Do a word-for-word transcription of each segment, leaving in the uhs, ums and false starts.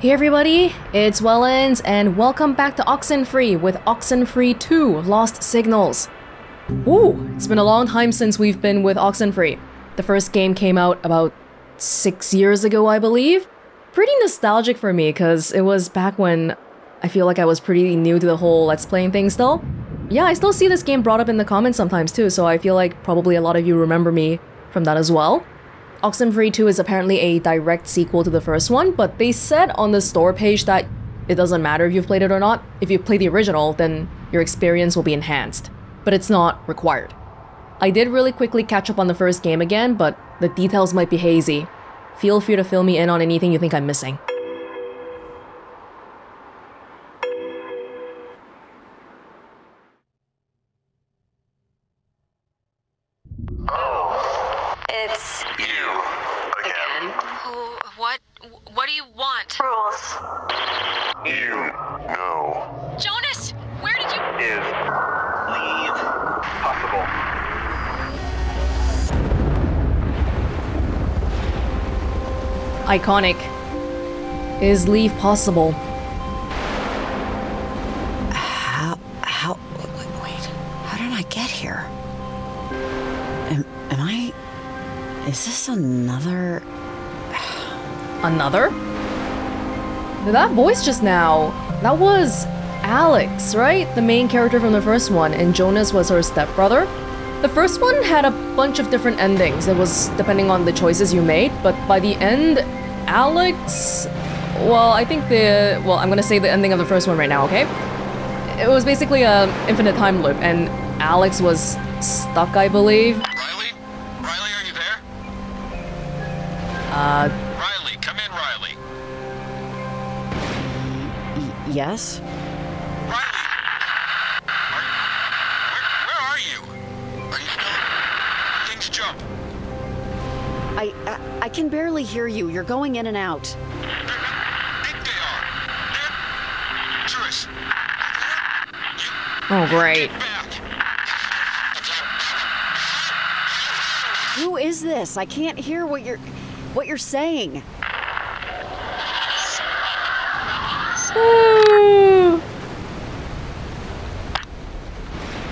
Hey everybody, it's Welonz and welcome back to Oxenfree with Oxenfree two: Lost Signals. Ooh, it's been a long time since we've been with Oxenfree. The first game came out about six years ago, I believe. Pretty nostalgic for me because it was back when I feel like I was pretty new to the whole Let's Playing thing still. Yeah, I still see this game brought up in the comments sometimes too, so I feel like probably a lot of you remember me from that as well. Oxenfree two is apparently a direct sequel to the first one, but they said on the store page that it doesn't matter if you've played it or not. If you play the original, then your experience will be enhanced, but it's not required. I did really quickly catch up on the first game again, but the details might be hazy. Feel free to fill me in on anything you think I'm missing. Iconic. Is leave possible? How, how, wait, how did I get here? Am, am I, is this another? Another? That voice just now, that was Alex, right? The main character from the first one, and Jonas was her stepbrother. The first one had a bunch of different endings. It was depending on the choices you made, but by the end, Alex... Well, I think the... Well, I'm gonna say the ending of the first one right now, okay? It was basically an infinite time loop, and Alex was stuck, I believe. Riley? Riley, are you there? Uh... Riley, come in, Riley. Y- yes? I, I I can barely hear you. You're going in and out. Oh, great. Who is this? I can't hear what you're what you're saying. Ooh.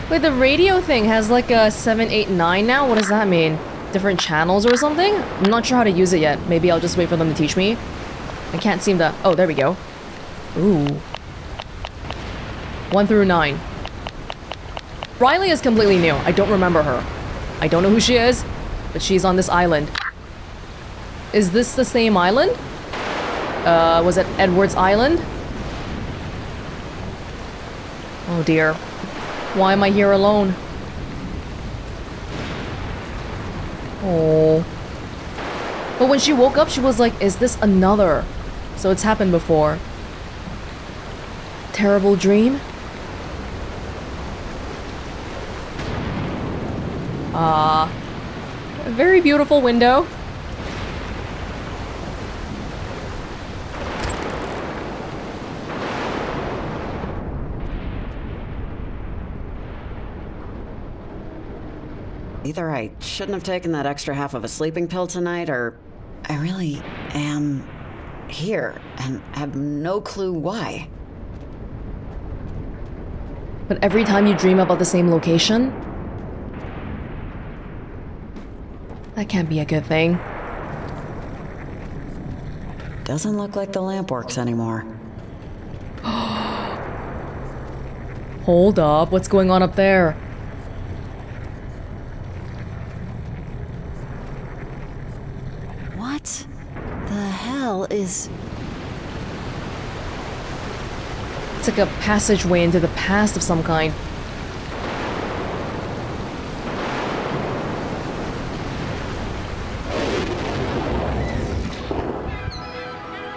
Wait, the radio thing has like a seven eight nine now? What does that mean? Different channels or something? I'm not sure how to use it yet. Maybe I'll just wait for them to teach me. I can't seem to... Oh, there we go. Ooh. One through nine. Riley is completely new. I don't remember her. I don't know who she is, but she's on this island. Is this the same island? Uh, was it Edwards Island? Oh dear. Why am I here alone? Oh. But when she woke up, she was like, is this another? So it's happened before. Terrible dream? Ah. Uh, very beautiful window. Either I shouldn't have taken that extra half of a sleeping pill tonight, or I really am here and have no clue why. But every time you dream about the same location? That can't be a good thing. Doesn't look like the lamp works anymore. Hold up, what's going on up there? Is it's like a passageway into the past of some kind.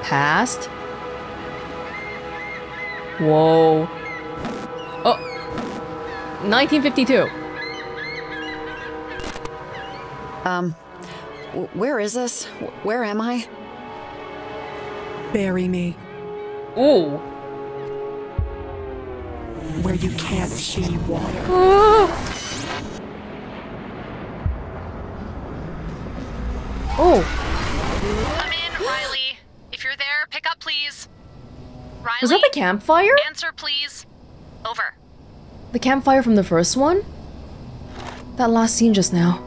Past? Whoa. Oh, nineteen fifty-two. Um, where is this? Where am I? Bury me. Ooh. Where you can't see water. Oh. Come in, Riley. If you're there, Answer, pick up, please. Riley, was that the campfire? Answer, please. Over. The campfire from the first one? That last scene just now.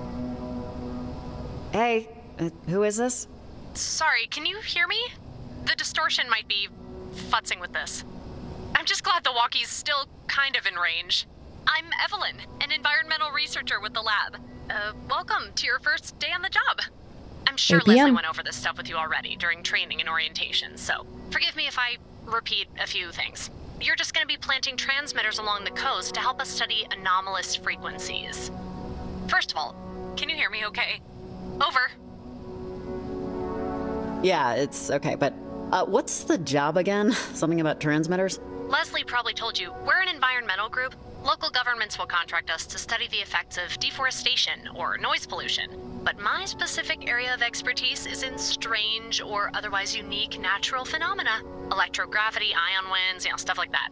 Hey, uh, who is this? Sorry, can you hear me? The distortion might be futzing with this. I'm just glad the walkie's still kind of in range. I'm Evelyn, an environmental researcher with the lab. Uh, welcome to your first day on the job. I'm sure Leslie went over this stuff with you already during training and orientation, so forgive me if I repeat a few things. You're just going to be planting transmitters along the coast to help us study anomalous frequencies. First of all, can you hear me okay? Over. Yeah, it's okay, but uh, what's the job again? Something about transmitters? Leslie probably told you, we're an environmental group. Local governments will contract us to study the effects of deforestation or noise pollution. But my specific area of expertise is in strange or otherwise unique natural phenomena. Electrogravity, ion winds, you know, stuff like that.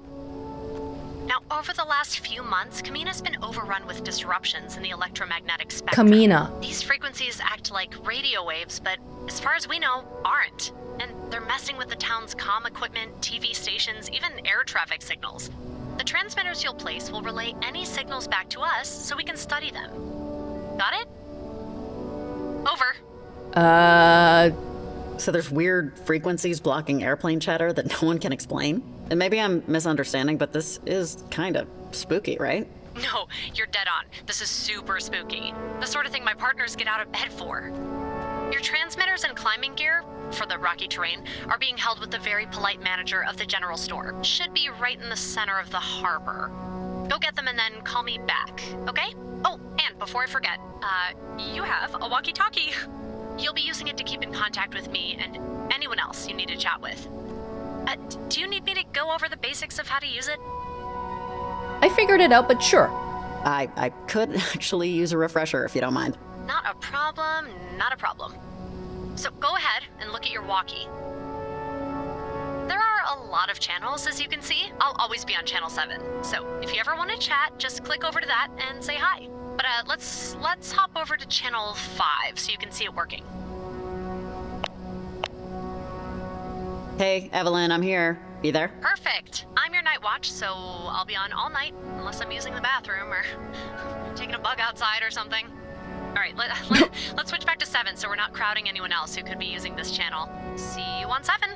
Now, over the last few months, Camena's been overrun with disruptions in the electromagnetic spectrum. Camena. These frequencies act like radio waves, but as far as we know, aren't. And they're messing with the town's comm equipment, T V stations, even air traffic signals. The transmitters you'll place will relay any signals back to us so we can study them. Got it? Over. Uh... So there's weird frequencies blocking airplane chatter that no one can explain? And maybe I'm misunderstanding, but this is kind of spooky, right? No, you're dead on. This is super spooky. The sort of thing my partners get out of bed for. Your transmitters and climbing gear, for the rocky terrain, are being held with the very polite manager of the general store. Should be right in the center of the harbor. Go get them and then call me back, okay? Oh, and before I forget, uh, you have a walkie-talkie. You'll be using it to keep in contact with me and anyone else you need to chat with. Uh, do you need me to go over the basics of how to use it? I figured it out, but sure. I, I could actually use a refresher if you don't mind. Not a problem, not a problem. So go ahead and look at your walkie. There are a lot of channels, as you can see. I'll always be on channel seven. So if you ever want to chat, just click over to that and say hi. But uh, let's let's hop over to channel five so you can see it working. Hey, Evelyn, I'm here. You there? Perfect. I'm your night watch, so I'll be on all night unless I'm using the bathroom or taking a bug outside or something. All right, let, let, let's switch back to seven so we're not crowding anyone else who could be using this channel. See you on seven.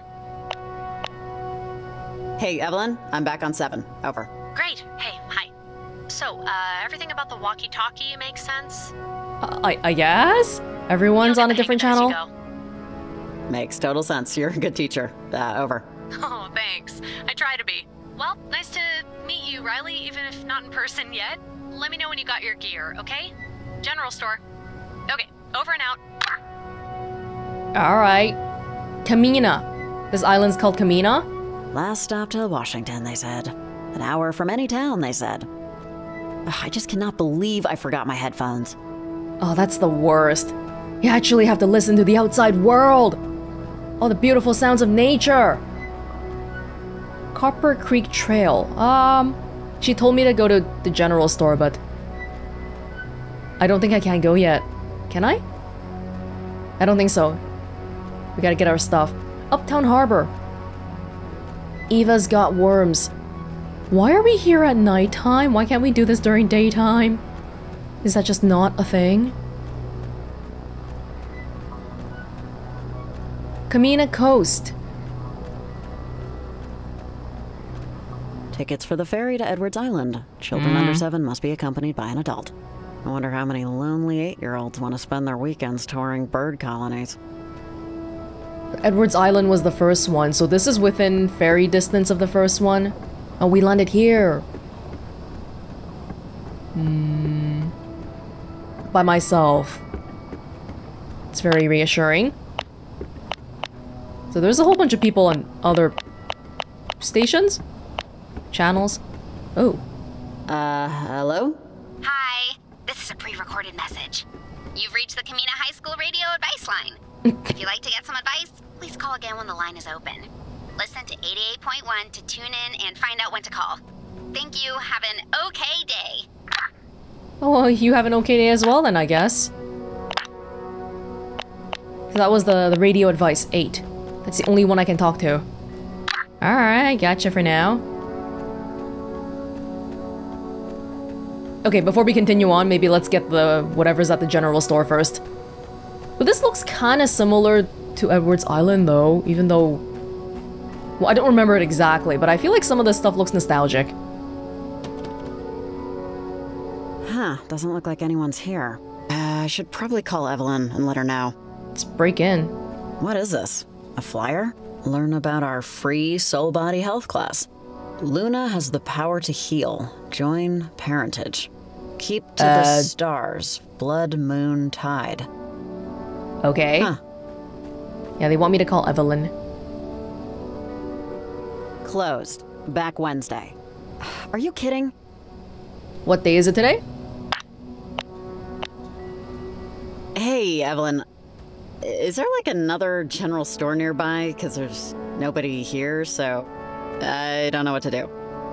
Hey, Evelyn, I'm back on seven. Over. Great. Hey, hi. So, uh, everything about the walkie-talkie makes sense? Uh, I, I guess? Everyone's on a different channel. Makes total sense. You're a good teacher. Uh, over. Oh, thanks. I try to be. Well, nice to meet you, Riley, even if not in person yet. Let me know when you got your gear, okay? General store. Okay, over and out. Alright. Camena. This island's called Camena? Last stop to Washington, they said. An hour from any town, they said. Ugh, I just cannot believe I forgot my headphones. Oh, that's the worst. You actually have to listen to the outside world. All the beautiful sounds of nature. Copper Creek Trail. Um, she told me to go to the general store, but I don't think I can go yet. Can I? I don't think so. We gotta get our stuff. Uptown Harbor. Eva's got worms. Why are we here at nighttime? Why can't we do this during daytime? Is that just not a thing? Camena Coast. Tickets for the ferry to Edwards Island. Children mm. under seven must be accompanied by an adult. I wonder how many lonely eight-year-olds want to spend their weekends touring bird colonies. Edwards Island was the first one, so this is within ferry distance of the first one. Oh, we landed here. Mm. By myself. It's very reassuring. So there's a whole bunch of people on other stations? Channels? Oh. Uh, hello? Hi. This is a pre-recorded message. You've reached the Camena High School radio advice line. If you'd like to get some advice, please call again when the line is open. Listen to eighty-eight point one to tune in and find out when to call. Thank you. Have an okay day. Oh, well, you have an okay day as well then, I guess. So that was the, the radio advice eight. That's the only one I can talk to. Alright, gotcha for now. Okay, before we continue on, maybe let's get the whatever's at the general store first. But this looks kind of similar to Edwards Island though, even though... Well, I don't remember it exactly, but I feel like some of this stuff looks nostalgic. Huh, doesn't look like anyone's here. Uh, I should probably call Evelyn and let her know. Let's break in. What is this? A flyer? Learn about our free soul body health class. Luna has the power to heal. Join parentage. Keep to uh, the stars. Blood moon tide. Okay. Huh. Yeah, they want me to call Evelyn. Closed. Back Wednesday. Are you kidding? What day is it today? Hey, Evelyn. Is there like another general store nearby? Because there's nobody here, so I don't know what to do.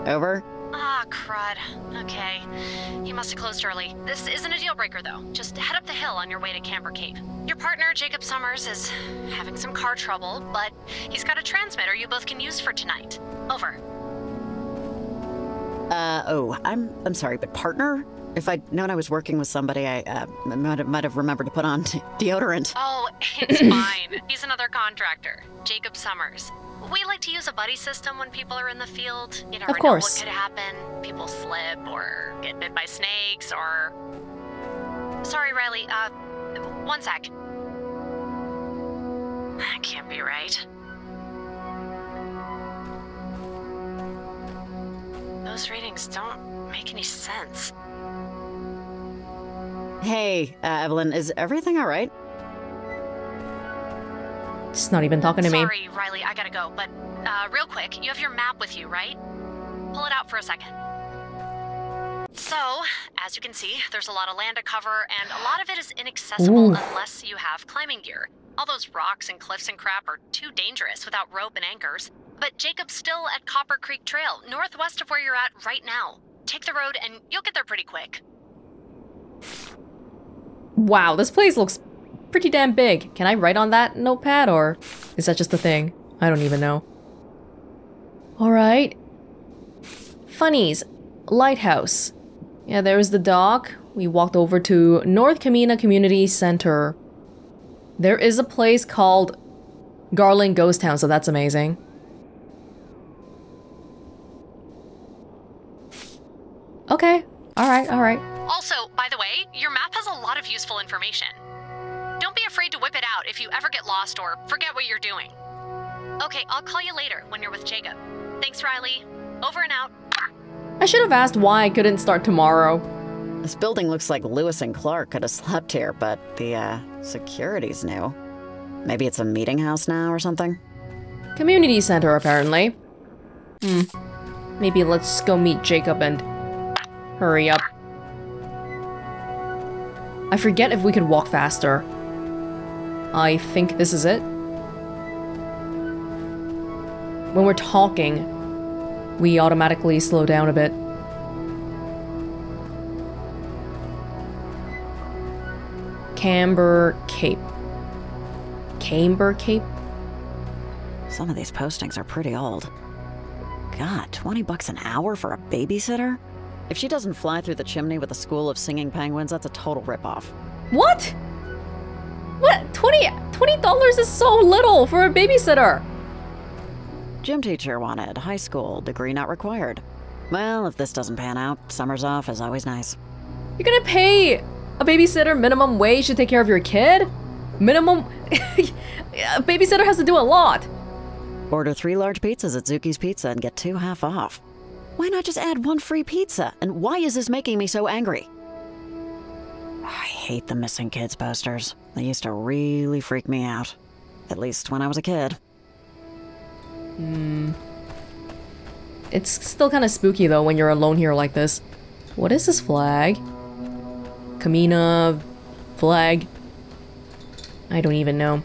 Over? Ah, crud. Okay. He must have closed early. This isn't a deal breaker, though. Just head up the hill on your way to Camber Cape. Your partner, Jacob Summers, is having some car trouble, but he's got a transmitter you both can use for tonight. Over. Uh, oh, I'm I'm sorry, but partner? If I'd known I was working with somebody, I uh, might, have, might have remembered to put on deodorant. Oh, it's fine. He's another contractor, Jacob Summers. We like to use a buddy system when people are in the field. You never know what could happen. People slip or get bit by snakes or... Sorry, Riley. Uh, one sec. That can't be right. Those readings don't make any sense. Hey, uh, Evelyn, is everything all right? It's not even talking to me. Sorry, Riley, I gotta go, but uh, real quick, you have your map with you, right? Pull it out for a second. So, as you can see, there's a lot of land to cover, and a lot of it is inaccessible Ooh. Unless you have climbing gear. All those rocks and cliffs and crap are too dangerous without rope and anchors. But Jacob's still at Copper Creek Trail, northwest of where you're at right now. Take the road, and you'll get there pretty quick. Wow, this place looks pretty damn big. Can I write on that notepad, or is that just a thing? I don't even know. Alright. Funnies. Lighthouse. Yeah, there's the dock. We walked over to North Camena Community Center. There is a place called Garland Ghost Town, so that's amazing. Okay. Alright, alright. Also, by the way, your map has a lot of useful information. Don't be afraid to whip it out if you ever get lost or forget what you're doing. Okay, I'll call you later when you're with Jacob. Thanks, Riley. Over and out. I should have asked why I couldn't start tomorrow. This building looks like Lewis and Clark could have slept here, but the uh, security's new. Maybe it's a meeting house now or something? Community center, apparently. Hmm. Maybe let's go meet Jacob and hurry up. I forget if we could walk faster. I think this is it. When we're talking, we automatically slow down a bit. Camber Cape. Camber Cape? Some of these postings are pretty old. God, twenty bucks an hour for a babysitter? If she doesn't fly through the chimney with a school of singing penguins, that's a total ripoff. What? What? twenty dollars is so little for a babysitter. Gym teacher wanted. High school. Degree not required. Well, if this doesn't pan out, summer's off is always nice. You're gonna pay a babysitter minimum wage to take care of your kid? Minimum... A babysitter has to do a lot. Order three large pizzas at Zuki's Pizza and get two half off. Why not just add one free pizza? And why is this making me so angry? I hate the missing kids posters. They used to really freak me out. At least when I was a kid. Hmm. It's still kind of spooky though when you're alone here like this. What is this flag? Camena flag. I don't even know.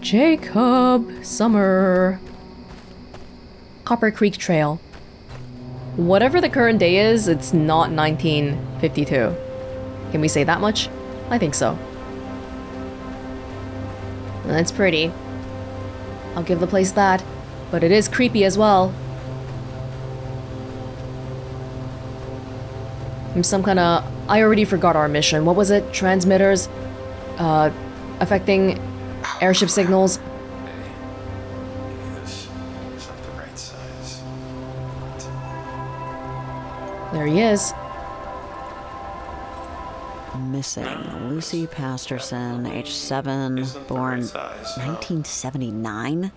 Jacob Summer. Copper Creek Trail. Whatever the current day is, it's not nineteen fifty-two. Can we say that much? I think so. That's pretty. I'll give the place that. But it is creepy as well. I'm some kind of... I already forgot our mission. What was it? Transmitters? Uh, affecting airship signals? There he is. Missing Lucy Pastorson, age seven, born nineteen seventy-nine?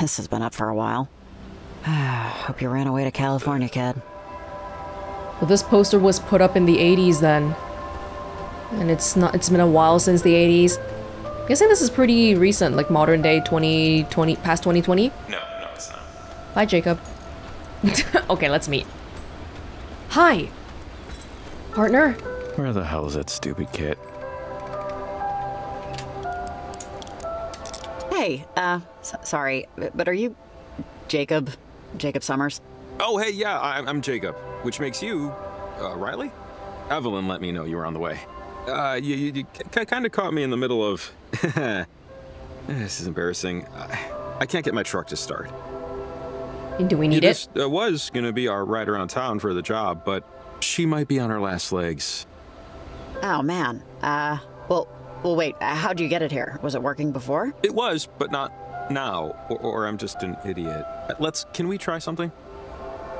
This has been up for a while. Hope you ran away to California, kid. Well, this poster was put up in the eighties then. And it's not, it's been a while since the eighties. I'm guessing this is pretty recent, like modern day twenty twenty, past twenty twenty? No, no, it's not. Bye, Jacob. Okay, let's meet. Hi! Partner? Where the hell is that stupid kid? Hey, uh, so sorry, but are you Jacob? Jacob Summers? Oh, hey, yeah, I I'm Jacob, which makes you, uh, Riley? Evelyn let me know you were on the way. Uh, you, you, you kind of caught me in the middle of... This is embarrassing. I, I can't get my truck to start. Do we need yeah, this, it? It uh, was going to be our ride around town for the job, but she might be on her last legs. Oh, man. Uh, well, well, wait, how'd you get it here? Was it working before? It was, but not now, or, or I'm just an idiot. Let's, can we try something?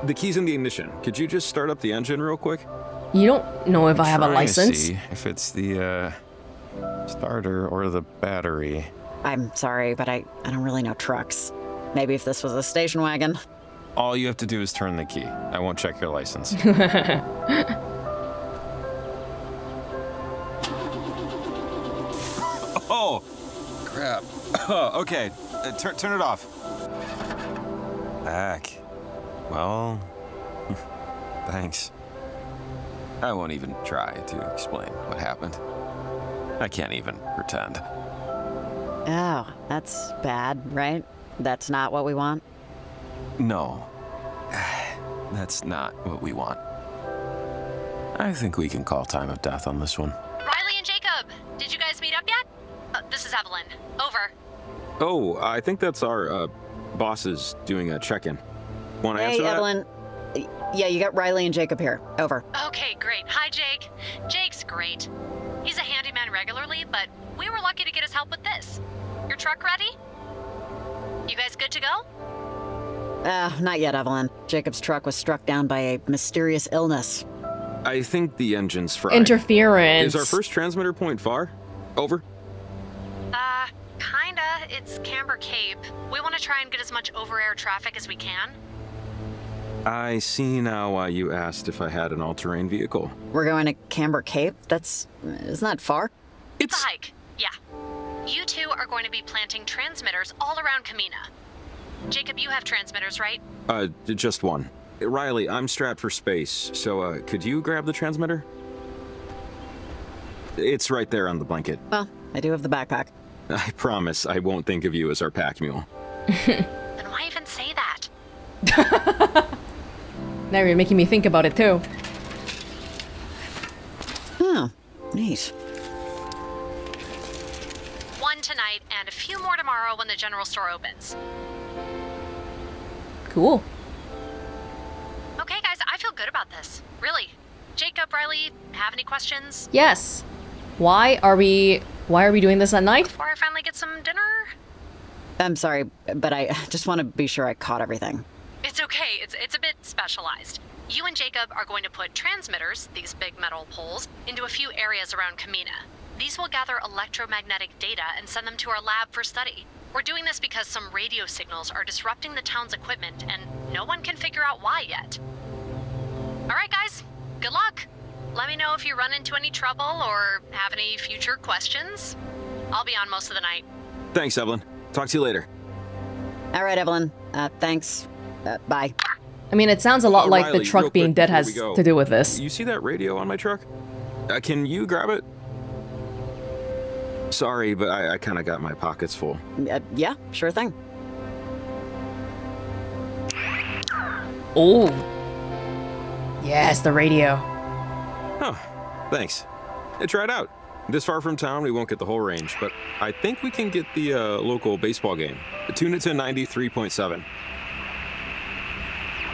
The key's in the ignition. Could you just start up the engine real quick? You don't know if I'm I have a license. To see if it's the, uh, starter or the battery. I'm sorry, but I, I don't really know trucks. Maybe if this was a station wagon. All you have to do is turn the key. I won't check your license. Oh, crap. Oh, okay, uh, turn turn it off. Back. Well, thanks. I won't even try to explain what happened. I can't even pretend. Oh, that's bad, right? That's not what we want? No. That's not what we want. I think we can call time of death on this one. Riley and Jacob, did you guys meet up yet? Uh, this is Evelyn. Over. Oh, I think that's our uh, bosses doing a check-in. Want to answer that? Hey, Evelyn. Yeah, you got Riley and Jacob here. Over. Okay, great. Hi, Jake. Jake's great. He's a handyman regularly, but we were lucky to get his help with this. Your truck ready? You guys good to go? Uh, not yet, Evelyn. Jacob's truck was struck down by a mysterious illness. I think the engine's fried. Interference. Is our first transmitter point far? Over. Uh, kinda. It's Camber Cape. We want to try and get as much over-air traffic as we can. I see now why you asked if I had an all-terrain vehicle. We're going to Camber Cape? That's... isn't that far? It's, it's a hike, yeah. You two are going to be planting transmitters all around Camena. Jacob, you have transmitters, right? Uh, just one. Riley, I'm strapped for space, so uh, could you grab the transmitter? It's right there on the blanket. Well, I do have the backpack. I promise I won't think of you as our pack mule. Then why even say that? Now you're making me think about it, too. Huh. Neat. Tonight and a few more tomorrow when the general store opens. Cool. Okay, guys, I feel good about this. Really. Jacob, Riley, have any questions? Yes. Why are we why are we doing this at night? Before I finally get some dinner? I'm sorry, but I just want to be sure I caught everything. It's okay. It's it's a bit specialized. You and Jacob are going to put transmitters, these big metal poles, into a few areas around Camena. These will gather electromagnetic data and send them to our lab for study. We're doing this because some radio signals are disrupting the town's equipment, and no one can figure out why yet. All right, guys, good luck. Let me know if you run into any trouble or have any future questions. I'll be on most of the night. Thanks, Evelyn. Talk to you later. All right, Evelyn. Uh, thanks. Uh, bye. I mean, it sounds a lot oh, like Riley, the truck being dead has to do with this. You see that radio on my truck? Uh, can you grab it? Sorry, but I, I kind of got my pockets full. Uh, yeah, sure thing. Oh. Yes, the radio. Huh. Thanks. Try it out. This far from town, we won't get the whole range, but I think we can get the uh, local baseball game. Tune it to ninety-three point seven.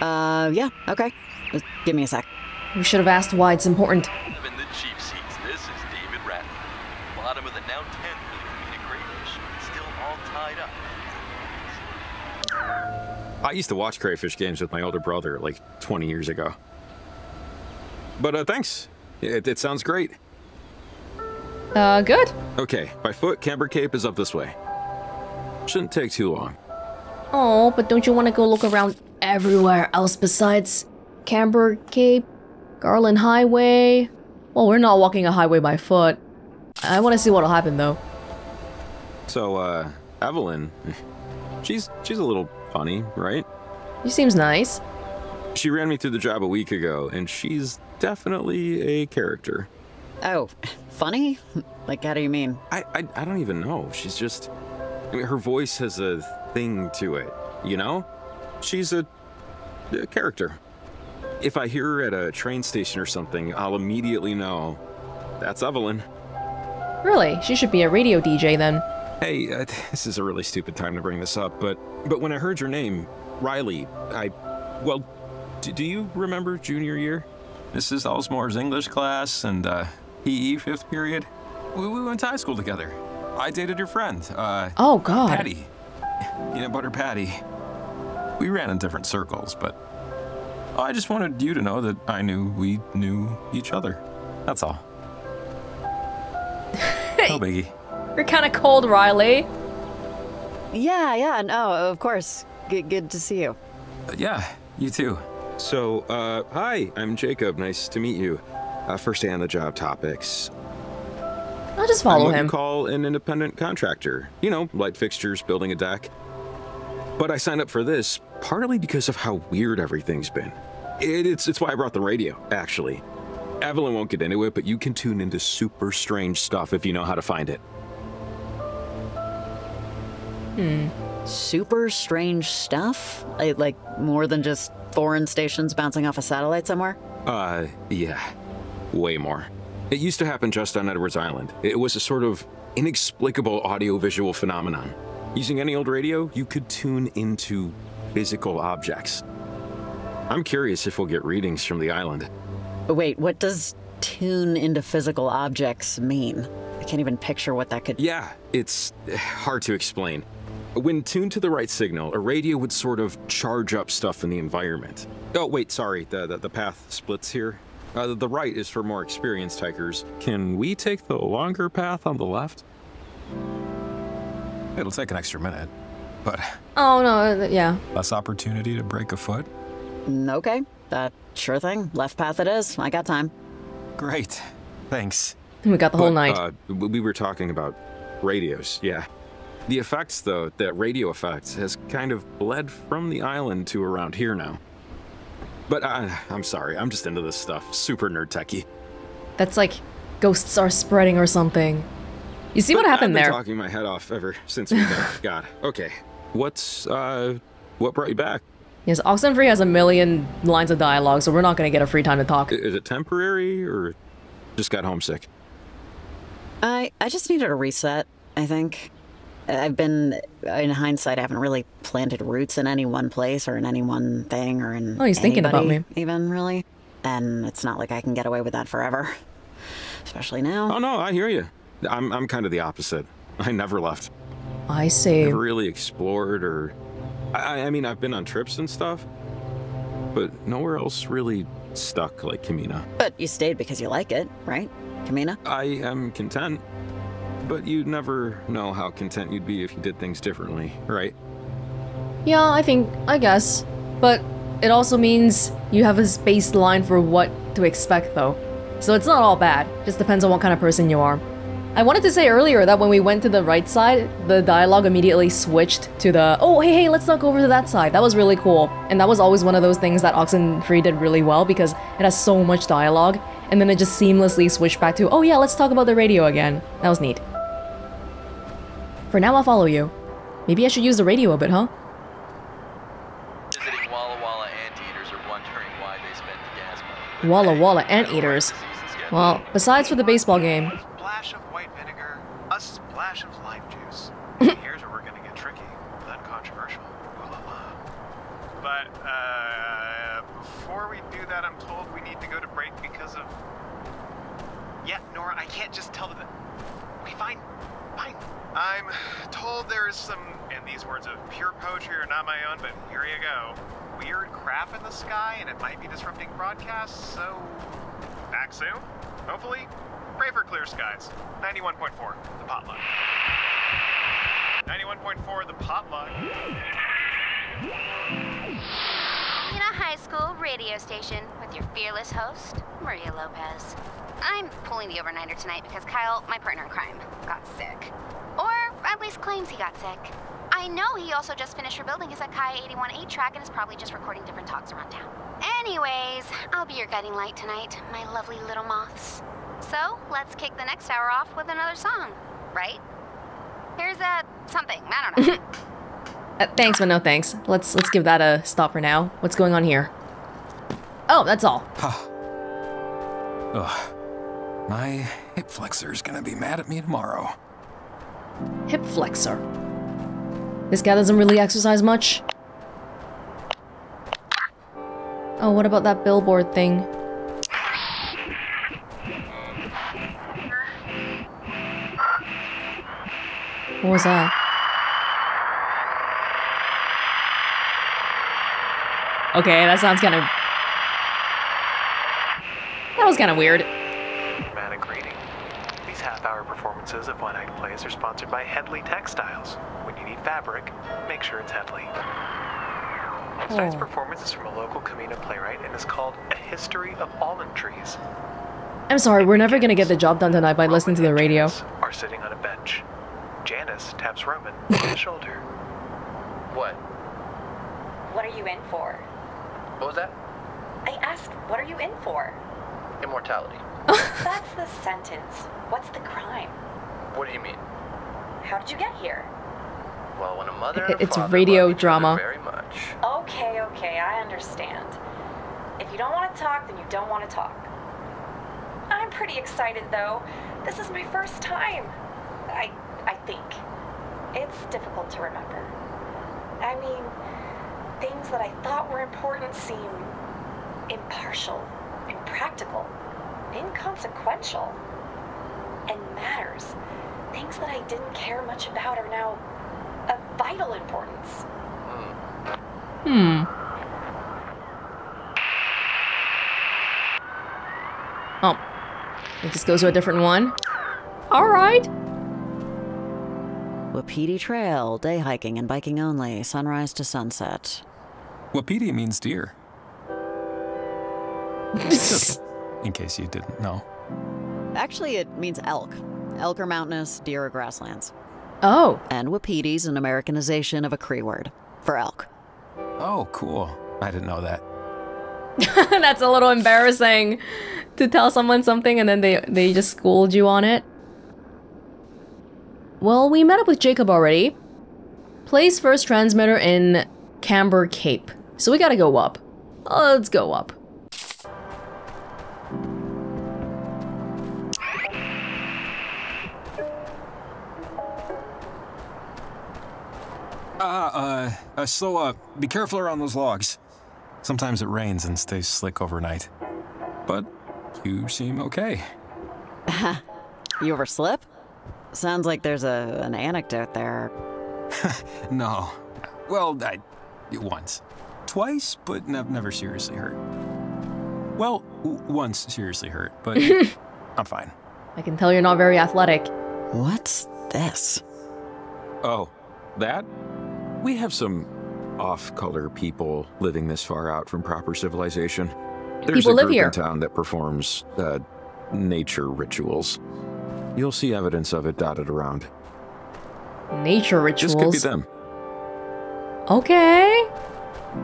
Uh, yeah, okay. Just give me a sec. We should have asked why it's important. I'm in the cheap seats. This is David Ratner. Bottom of the now tenth really great issue. Still all tied up. I used to watch crayfish games with my older brother like twenty years ago. But uh, thanks. It, it sounds great. Uh, good. Okay, by foot, Camber Cape is up this way. Shouldn't take too long. Oh, but don't you want to go look around everywhere else besides Camber Cape, Garland Highway? Well, we're not walking a highway by foot. I want to see what'll happen, though. So, uh, Evelyn, she's she's a little funny, right? She seems nice. She ran me through the job a week ago, and she's definitely a character. Oh, funny? Like, how do you mean? I, I I don't even know. She's just... I mean, her voice has a thing to it, you know? She's a, a character. If I hear her at a train station or something, I'll immediately know. That's Evelyn. Really? She should be a radio D J, then. Hey, uh, this is a really stupid time to bring this up, but, but when I heard your name, Riley, I... Well, do, do you remember junior year? Missus Elsmore's English class, and, uh... P E fifth period. We, we went to high school together. I dated your friend, uh... Oh, God. Patty. Peanut Butter Patty. We ran in different circles, but... I just wanted you to know that I knew we knew each other. That's all. No biggie. You're kind of cold, Riley. Yeah, yeah, no, of course. G good to see you. Uh, yeah, you too. So, uh, hi, I'm Jacob. Nice to meet you. Uh, first day on the job topics. I'll just follow him. I'm what you call an independent contractor. You know, light fixtures, building a deck. But I signed up for this partly because of how weird everything's been. It, it's, it's why I brought the radio, actually. Evelyn won't get into it, but you can tune into super strange stuff if you know how to find it. Hmm. Super strange stuff? I, like, more than just foreign stations bouncing off a satellite somewhere? Uh, yeah. Way more. It used to happen just on Edwards Island. It was a sort of inexplicable audiovisual phenomenon. Using any old radio, you could tune into physical objects. I'm curious if we'll get readings from the island. Wait, what does tune into physical objects mean? I can't even picture what that could... Yeah, it's hard to explain. When tuned to the right signal, a radio would sort of charge up stuff in the environment. Oh, wait, sorry, the, the, the path splits here. Uh, the right is for more experienced hikers. Can we take the longer path on the left? It'll take an extra minute, but... Oh, no, yeah. Less opportunity to break a foot? Okay, that sure thing. Left path it is. I got time. Great. Thanks. We got the but, whole night. Uh, we were talking about radios, yeah. The effects, though, that radio effects has kind of bled from the island to around here now. But I, I'm sorry, I'm just into this stuff. Super nerd techie. That's like ghosts are spreading or something. You see but what happened I've been there? Talking my head off ever since we met. God. Okay. What's uh, what brought you back? Yes, Oxenfree has a million lines of dialogue, so we're not gonna get a free time to talk. Is it temporary or just got homesick? I I just needed a reset. I think I've been, in hindsight, I haven't really planted roots in any one place or in any one thing or in. Oh, he's thinking about me. Even really, and it's not like I can get away with that forever, especially now. Oh no, I hear you. I'm I'm kind of the opposite. I never left. I see. Never really explored or, I I mean, I've been on trips and stuff, but nowhere else really stuck like Camena. But you stayed because you like it, right, Camena? I am content. But you'd never know how content you'd be if you did things differently, right? Yeah, I think, I guess. But it also means you have a baseline for what to expect, though. So it's not all bad. It just depends on what kind of person you are. I wanted to say earlier that when we went to the right side, the dialogue immediately switched to the, oh, hey, hey, let's not go over to that side. That was really cool. And that was always one of those things that Oxenfree did really well because it has so much dialogue. And then it just seamlessly switched back to, oh yeah, let's talk about the radio again. That was neat. For now, I'll follow you. Maybe I should use the radio a bit, huh? Visiting Walla Walla anteaters are wondering why they spend the gas money. Walla Walla anteaters? Well, besides for the baseball game. But uh, before we do that, I'm told we need to go to break because of... Yeah, Nora, I can't just tell them that... Okay, fine, fine. I'm told there is some, and these words of pure poetry are not my own, but here you go. Weird crap in the sky, and it might be disrupting broadcasts, so... Back soon, hopefully. Pray for clear skies. ninety-one point four, the potluck. ninety-one point four, the potluck. Camena High School radio station with your fearless host, Maria Lopez. I'm pulling the overnighter tonight because Kyle, my partner in crime, got sick. Or at least claims he got sick. I know he also just finished rebuilding his Akai eighty-one eight track and is probably just recording different talks around town. Anyways, I'll be your guiding light tonight, my lovely little moths. So, let's kick the next hour off with another song, right? Here's a something, I don't know. uh, thanks, but no thanks. Let's let's give that a stop for now. What's going on here? Oh, that's all. Huh. Ugh. My hip flexor's gonna be mad at me tomorrow. Hip flexor. This guy doesn't really exercise much. Oh, what about that billboard thing? What was that? Okay, that sounds kind of... That was kind of weird. Dramatic reading. These half-hour performances of one-act plays are sponsored by Headley Textiles. When you need fabric, make sure it's Headley. Tonight's oh. performance is from a local Camena playwright and is called A History of Almond Trees. I'm sorry, we're never gonna get the job done tonight by Roman listening to the radio. Are sitting on a bench. Janus taps Roman on the shoulder. What? What are you in for? What was that? I asked, what are you in for? Immortality. That's the sentence. What's the crime? What do you mean? How did you get here? Well, when a mother and a it's father radio love each drama. Other very much. Okay, okay, I understand. If you don't want to talk, then you don't want to talk. I'm pretty excited, though. This is my first time. I... I think. It's difficult to remember. I mean, things that I thought were important seem impartial, impractical, inconsequential, and matters. Things that I didn't care much about are now of vital importance. Hmm. Oh. It just goes to a different one. All right. Wapiti Trail, day hiking and biking only, sunrise to sunset. Wapiti means deer. Just in case you didn't know. Actually, it means elk. Elk are mountainous, deer are grasslands. Oh. And Wapiti's an Americanization of a Cree word for elk. Oh, cool. I didn't know that. That's a little embarrassing to tell someone something and then they, they just schooled you on it. Well, we met up with Jacob already. Place first transmitter in Camber Cape. So we gotta go up. Let's go up. Uh, uh, slow up. Be careful around those logs. Sometimes it rains and stays slick overnight. But you seem okay. You overslip? Sounds like there's a an anecdote there. No. Well, I, once. Twice, but ne never seriously hurt. Well, once seriously hurt, but I'm fine. I can tell you're not very athletic. What's this? Oh, that? We have some off-color people living this far out from proper civilization. There's people a live group here. in town that performs uh, nature rituals. You'll see evidence of it dotted around. Nature rituals? This could be them. Okay.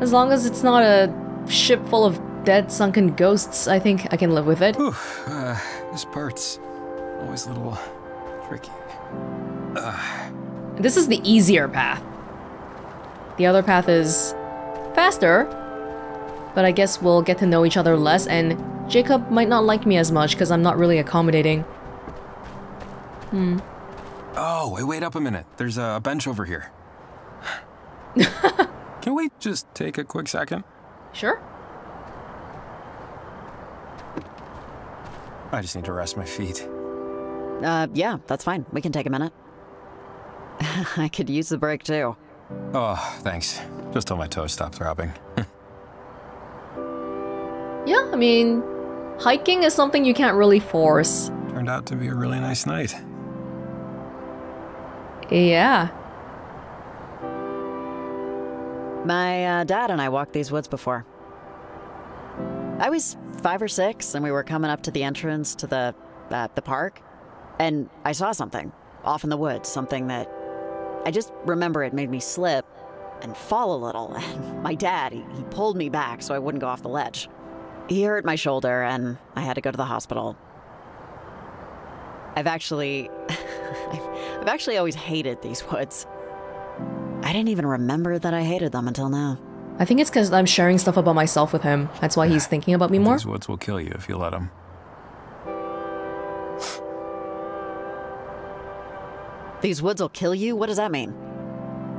As long as it's not a ship full of dead, sunken ghosts, I think I can live with it. Oof, uh, this part's always a little tricky. Uh. This is the easier path. The other path is faster, but I guess we'll get to know each other less, and Jacob might not like me as much because I'm not really accommodating. Hmm. Oh, wait, wait up a minute. There's a bench over here. Can we just take a quick second? Sure. I just need to rest my feet. Uh, yeah, that's fine. We can take a minute. I could use the break, too. Oh, thanks. Just till my toes stop throbbing. Yeah, I mean, hiking is something you can't really force. Turned out to be a really nice night. Yeah. My uh, dad and I walked these woods before. I was five or six, and we were coming up to the entrance to the, uh, the park, and I saw something off in the woods, something that I just remember it made me slip and fall a little. And my dad, he, he pulled me back so I wouldn't go off the ledge. He hurt my shoulder, and I had to go to the hospital. I've actually, I've, I've actually always hated these woods. I didn't even remember that I hated them until now. I think it's because I'm sharing stuff about myself with him. That's why he's thinking about me more. These woods will kill you if you let them. These woods will kill you? What does that mean?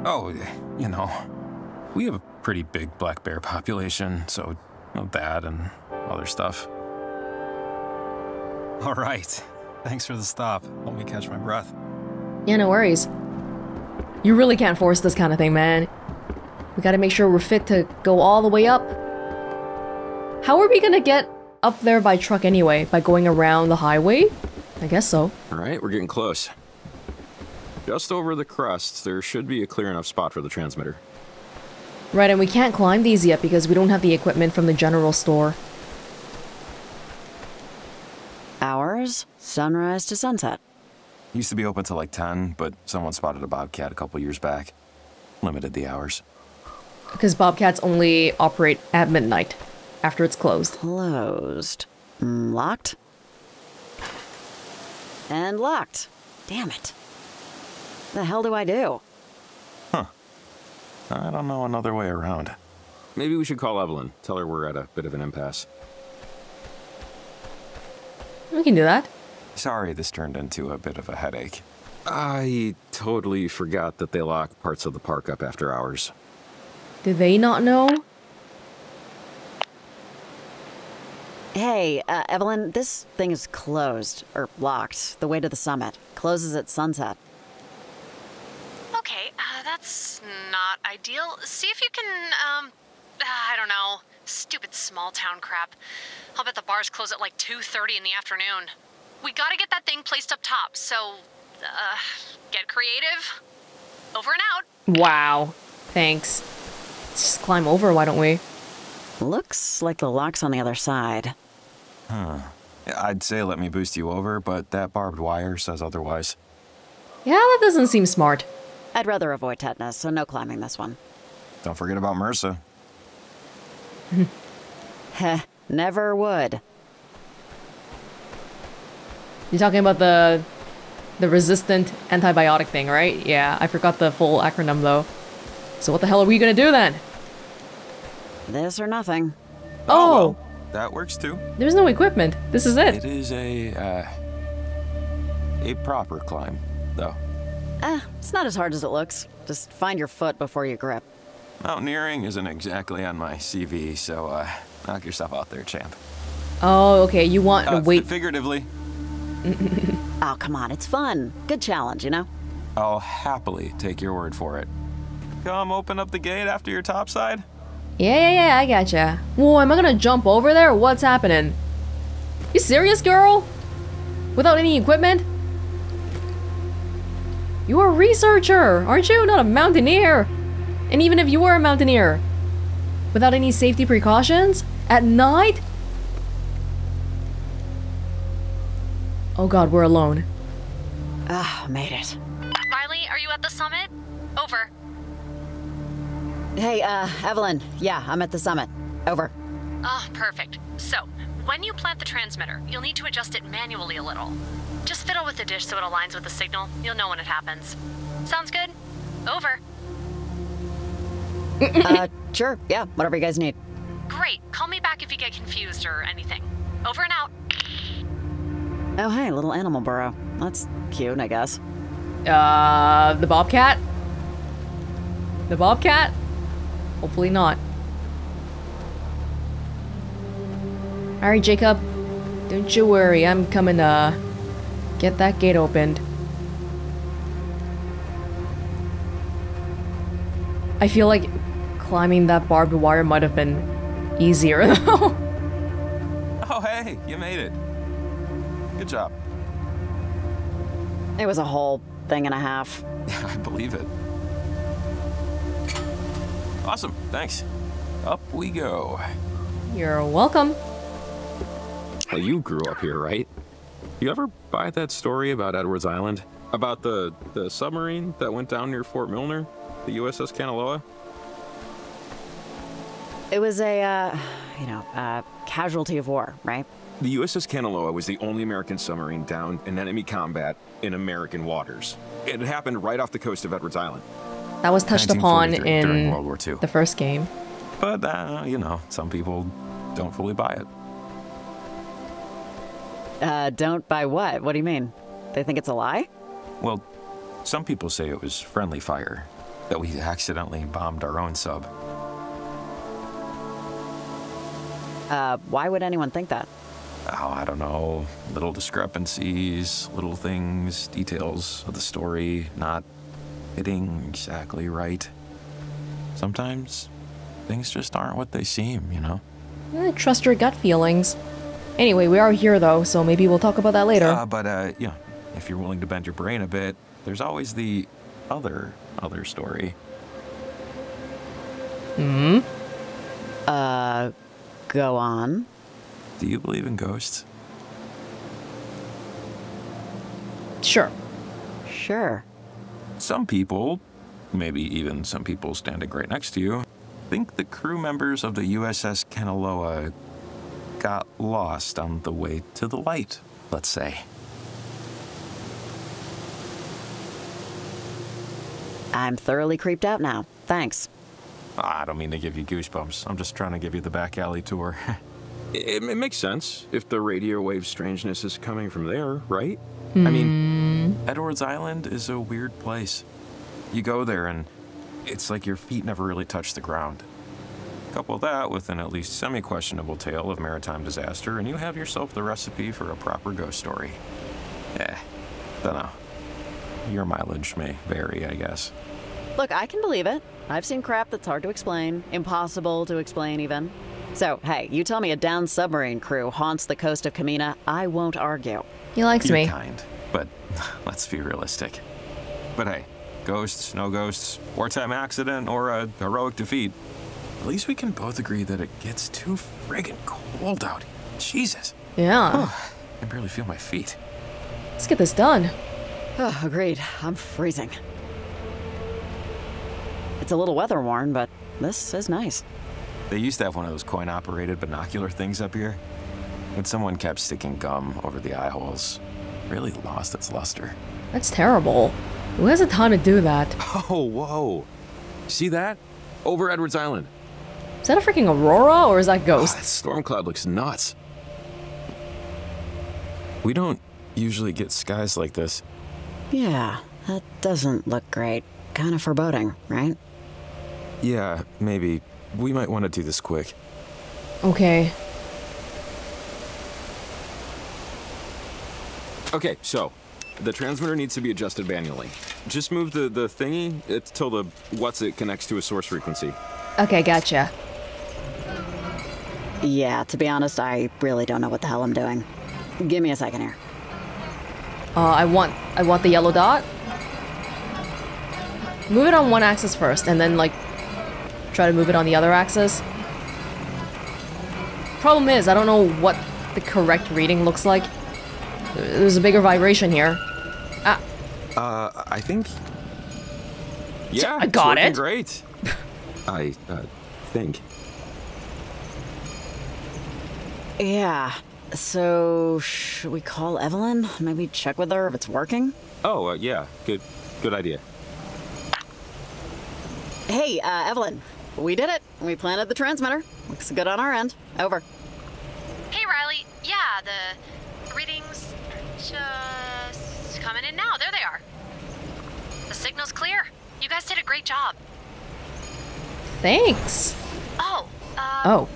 Oh, you know, we have a pretty big black bear population, so you know, that and other stuff. All right. Thanks for the stop. Let me catch my breath. Yeah, no worries. You really can't force this kind of thing, man. We gotta make sure we're fit to go all the way up. How are we gonna get up there by truck anyway? By going around the highway? I guess so. Alright, we're getting close. Just over the crest, there should be a clear enough spot for the transmitter. Right, and we can't climb these yet because we don't have the equipment from the general store. Hours? Sunrise to sunset. Used to be open till like ten, but someone spotted a bobcat a couple years back. Limited the hours. Because bobcats only operate at midnight, after it's closed. Closed. Locked? And locked. Damn it. The hell do I do? Huh. I don't know another way around. Maybe we should call Evelyn. Tell her we're at a bit of an impasse. We can do that. Sorry this turned into a bit of a headache. I totally forgot that they lock parts of the park up after hours. Did they not know? Hey, uh, Evelyn, this thing is closed, or locked, the way to the summit. Closes at sunset. Okay, uh, that's not ideal. See if you can, um, uh, I don't know, stupid small town crap. I'll bet the bars close at like two thirty in the afternoon. We gotta get that thing placed up top, so, uh, get creative. Over and out. Wow. Thanks. Let's just climb over, why don't we? Looks like the lock's on the other side. Huh. I'd say let me boost you over, but that barbed wire says otherwise. Yeah, that doesn't seem smart. I'd rather avoid tetanus, so no climbing this one. Don't forget about MRSA. Heh, never would. You're talking about the the resistant antibiotic thing, right? Yeah, I forgot the full acronym, though. So what the hell are we gonna do, then? This or nothing. Oh! Oh well, that works, too. There's no equipment. This is it. It is a, uh... a proper climb, though. Eh, it's not as hard as it looks. Just find your foot before you grip. Mountaineering isn't exactly on my C V, so uh, knock yourself out there, champ. Oh, okay, you want uh, to wait... figuratively. Oh, come on, it's fun. Good challenge, you know? I'll happily take your word for it. Come open up the gate after your topside? Yeah, yeah, yeah, I gotcha. Whoa, am I gonna jump over there? What's happening? You serious, girl? Without any equipment? You're a researcher, aren't you? Not a mountaineer. And even if you were a mountaineer, without any safety precautions, at night? Oh god, we're alone. Ah, oh, made it. Riley, are you at the summit? Over. Hey, uh, Evelyn. Yeah, I'm at the summit. Over. Ah, oh, perfect. So, when you plant the transmitter, you'll need to adjust it manually a little. Just fiddle with the dish so it aligns with the signal. You'll know when it happens. Sounds good? Over. uh, sure. Yeah, whatever you guys need. Great. Call me back if you get confused or anything. Over and out. Oh, hey, little animal burrow. That's cute, I guess. Uh, the bobcat? The bobcat? Hopefully not. Alright, Jacob. Don't you worry, I'm coming to get that gate opened. I feel like climbing that barbed wire might have been easier, though. Oh, hey, you made it. Good job. It was a whole thing and a half. I believe it. Awesome, thanks. Up we go. You're welcome. Well, you grew up here, right? You ever buy that story about Edwards Island? About the, the submarine that went down near Fort Milner? The U S S Kanaloa? It was a, uh, you know, uh, casualty of war, right? The U S S Kanaloa was the only American submarine downed in enemy combat in American waters. It happened right off the coast of Edwards Island. That was touched upon in World War Two. The first game. But, uh, you know, some people don't fully buy it. Uh, don't buy what? What do you mean? They think it's a lie? Well, some people say it was friendly fire, that we accidentally bombed our own sub. Uh, why would anyone think that? Oh, I don't know. Little discrepancies, little things, details of the story not hitting exactly right. Sometimes things just aren't what they seem, you know? Eh, trust your gut feelings. Anyway, we are here, though, so maybe we'll talk about that later. Uh, but, uh, yeah, if you're willing to bend your brain a bit, there's always the other, other story. Hmm? Uh, go on. Do you believe in ghosts? Sure. Sure. Some people, maybe even some people standing right next to you, think the crew members of the U S S Kanaloa got lost on the way to the light, let's say. I'm thoroughly creeped out now. Thanks. Oh, I don't mean to give you goosebumps. I'm just trying to give you the back alley tour. It, it makes sense if the radio wave strangeness is coming from there, right? Mm. I mean, Edwards Island is a weird place. You go there and it's like your feet never really touch the ground. Couple that with an at least semi-questionable tale of maritime disaster, and you have yourself the recipe for a proper ghost story. Eh, dunno. Your mileage may vary, I guess. Look, I can believe it. I've seen crap that's hard to explain, impossible to explain even. So, hey, you tell me a downed submarine crew haunts the coast of Camena, I won't argue. He likes me. You're kind, but let's be realistic. But hey, ghosts, no ghosts, wartime accident, or a heroic defeat. At least we can both agree that it gets too friggin' cold out here. Jesus. Yeah. Oh, I can barely feel my feet. Let's get this done. Oh, agreed. I'm freezing. It's a little weather-worn, but this is nice. They used to have one of those coin-operated binocular things up here. But someone kept sticking gum over the eye holes. Really lost its luster. That's terrible. Who has the time to do that? Oh, whoa. See that? Over Edwards Island. Is that a freaking aurora, or is that ghost? Oh, that storm cloud looks nuts. We don't usually get skies like this. Yeah, that doesn't look great. Kind of foreboding, right? Yeah, maybe. We might want to do this quick. Okay. Okay, so the transmitter needs to be adjusted manually. Just move the, the thingy until the what's it connects to a source frequency. Okay, gotcha. Yeah, to be honest, I really don't know what the hell I'm doing. Give me a second here. Uh, I want I want the yellow dot. Move it on one axis first, and then, like, try to move it on the other axis. Problem is, I don't know what the correct reading looks like. There's a bigger vibration here. Ah. Uh, I think... Yeah, I got it. Great. I, uh, think. Yeah, so should we call Evelyn? Maybe check with her if it's working? Oh, uh, yeah, good, good idea. Hey, uh, Evelyn, we did it. We planted the transmitter. Looks good on our end. Over. Hey, Riley. Yeah, the readings are just coming in now. There they are. The signal's clear. You guys did a great job. Thanks. Oh. Uh, oh.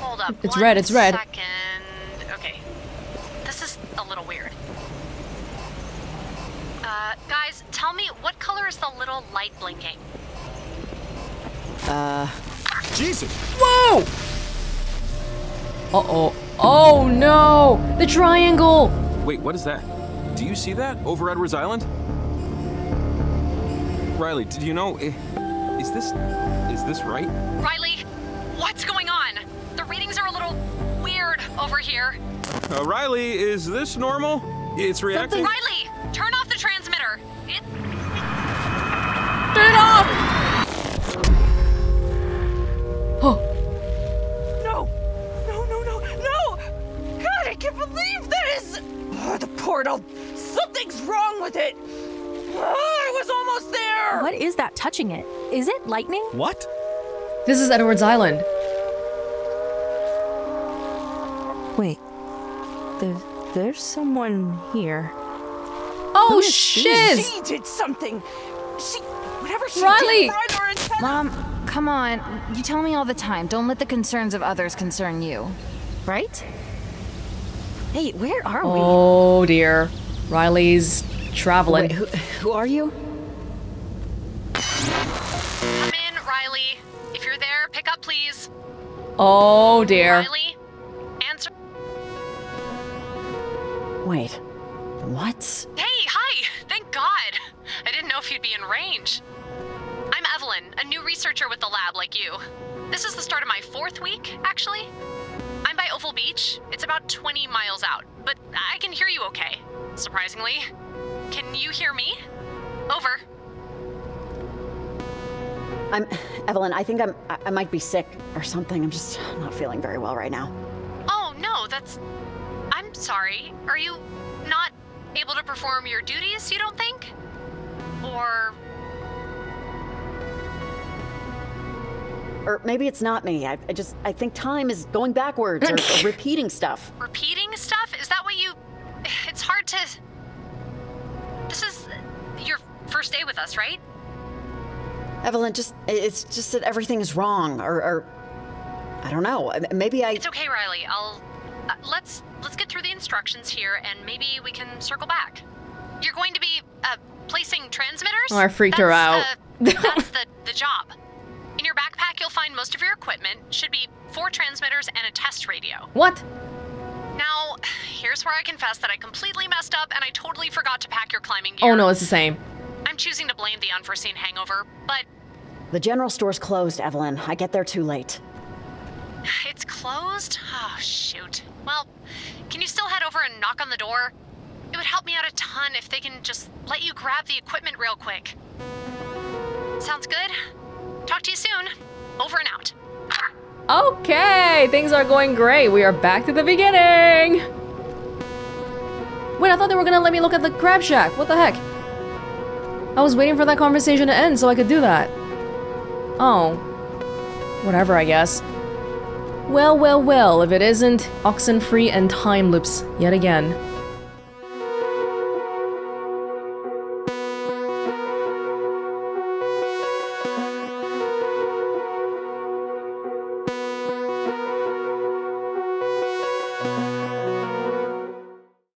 Hold up. It's red. It's red. Second. Okay. This is a little weird. Uh, guys, tell me what color is the little light blinking? Uh. Jesus. Whoa. Uh oh. Oh no! The triangle. Wait, what is that? Do you see that over Edwards Island? Riley, did you know? Is this, is this right? Riley, what's going on? The readings are a little weird over here. Uh, Riley, is this normal? It's reacting. Something. Riley, turn off the transmitter. It. Turn it off. Oh. No, no, no, no, no! God, I can't believe this. Oh, the portal. Something's wrong with it. Oh, I was almost there! What is that touching it? Is it lightning? What? This is Edwards Island. Wait. There's, there's someone here. Oh, shiz! She? she did something! She... Whatever she Riley. did... Riley! Mom, come on. You tell me all the time. Don't let the concerns of others concern you. Right? Hey, where are we? Oh, dear. Riley's... traveling. Wait, who, who are you? Come in, Riley. If you're there, pick up, please. Oh, dear. Riley, answer. Wait, what? Hey, hi. Thank God. I didn't know if you'd be in range. I'm Evelyn, a new researcher with the lab like you. This is the start of my fourth week, actually. I'm by Oval Beach. It's about twenty miles out, but I can hear you okay, surprisingly. Can you hear me? Over. I'm Evelyn. I think I'm. I might be sick or something. I'm just not feeling very well right now. Oh no, that's. I'm sorry. Are you not able to perform your duties? You don't think? Or. Or maybe it's not me. I, I just. I think time is going backwards or, or repeating stuff. Repeating stuff? Is that what you? It's hard to. This is your first day with us, right? Evelyn, just, it's just that everything is wrong, or, or I don't know, maybe I... It's okay, Riley, I'll, uh, let's, let's get through the instructions here, and maybe we can circle back. You're going to be, uh, placing transmitters? Oh, I freaked that's, her out. uh, that's the, the job. In your backpack, you'll find most of your equipment. Should be four transmitters and a test radio. What? Now, here's where I confess that I completely messed up and I totally forgot to pack your climbing gear. Oh no, it's the same. I'm choosing to blame the unforeseen hangover, but... The general store's closed, Evelyn. I get there too late. It's closed? Oh, shoot. Well, can you still head over and knock on the door? It would help me out a ton if they can just let you grab the equipment real quick. Sounds good? Talk to you soon. Over and out. Okay, things are going great. We are back to the beginning. Wait, I thought they were gonna let me look at the crab shack. What the heck? I was waiting for that conversation to end so I could do that. Oh. Whatever, I guess. Well, well, well, if it isn't Oxenfree and time loops yet again.